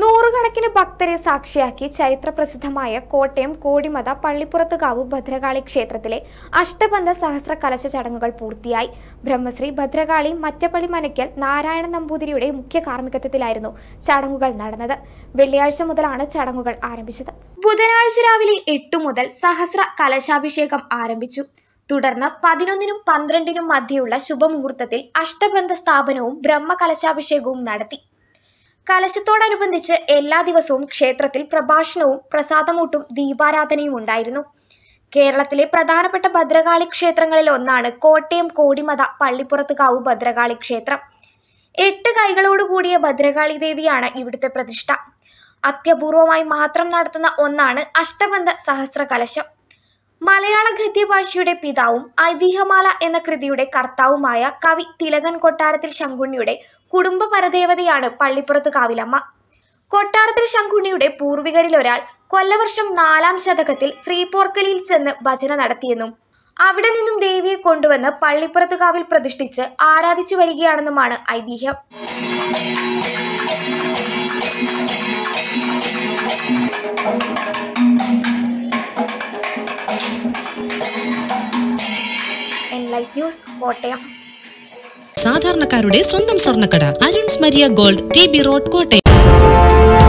നൂറുകണക്കിന് ഭക്തരെ സാക്ഷിയാക്കി ചരിത്രപ്രസിദ്ധമായ കോട്ടയം കോളിമദ പള്ളിപ്പുറത്തുകാവ് ഭദ്രകാളി ക്ഷേത്രത്തിലെ അഷ്ടബന്ധ സഹസ്ര കലശ ചടങ്ങുകൾ പൂർത്തിയായി. ബ്രഹ്മശ്രീ ഭദ്രകാളി മറ്റപ്പള്ളി മനക്കൽ നാരായണൻ നമ്പൂതിരിയുടെ മുഖ്യ കാർമ്മികത്വത്തിലായിരുന്നു ചടങ്ങുകൾ നടന്നത്. വെള്ളിയാഴ്ച മുതലാണ് ചടങ്ങുകൾ ആരംഭിച്ചത്. ബുധനാഴ്ച രാവിലെ 8 മുതൽ സഹസ്ര കലശാഭിഷേകം ആരംഭിച്ചു. തുടർന്ന് 11-നും 12-നും മധ്യയുള്ള ശുഭമുഹൂർത്തത്തിൽ അഷ്ടബന്ധ സ്ഥാപനവും ബ്രഹ്മകലശാഭിഷേകവും നടത്തി. കലശത്തോടനുബന്ധിച്ച് എല്ലാ ദിവസവും ക്ഷേത്രത്തിൽ പ്രഭാഷണവും പ്രസാദമൂട്ടും ദീപാരാധനയും ഉണ്ടായിരുന്നു. കേരളത്തിലെ പ്രധാനപ്പെട്ട ഭദ്രകാളി ക്ഷേത്രങ്ങളിൽ ഒന്നാണ് കോട്ടയം കോടിമത പള്ളിപ്പുറത്തുകാവ് ഭദ്രകാളി ക്ഷേത്രം. 8 കൈകളോടുകൂടിയ ഭദ്രകാളി ദേവിയാണ് ഇവിടുത്തെ പ്രതിഷ്ഠ. അത്യപൂർവമായി മാത്രം നടത്തുന്ന ഒന്നാണ് അഷ്ടബന്ധ സഹസ്ര കലശം. മലയാള ഗദ്യഭാഷയുടെ പിതാവും ഐതിഹ്യമാല എന്ന കൃതിയുടെ കർത്താവുമായ കവി തിലകൻ കൊട്ടാരത്തിൽ ശങ്കുണ്ണിയുടെ കുടുംബ പരദേവതയാണ് പള്ളിപ്പുറത്തുകാവിലമ്മ. കൊട്ടാരത്തിൽ ശങ്കുണ്ണിയുടെ പൂർവികരിൽ ഒരാൾ കൊല്ലവർഷം 4-ാം ശതകത്തിൽ ശ്രീപോർക്കലിയിൽ ചെന്ന് ഭജന നടത്തിയെന്നും അവിടെ നിന്നും ദേവിയെ കൊണ്ടുവന്ന് പള്ളിപ്പുറത്തുകാവിൽ പ്രതിഷ്ഠിച്ച് ആരാധിച്ചു വരികയാണെന്നുമാണ് ഐതിഹ്യം. Enlight News, Kottayam. സാധാരണക്കാരുടെ സ്വന്തം സ്വർണ്ണക്കട Arun's Maria gold, T B road, Kottayam.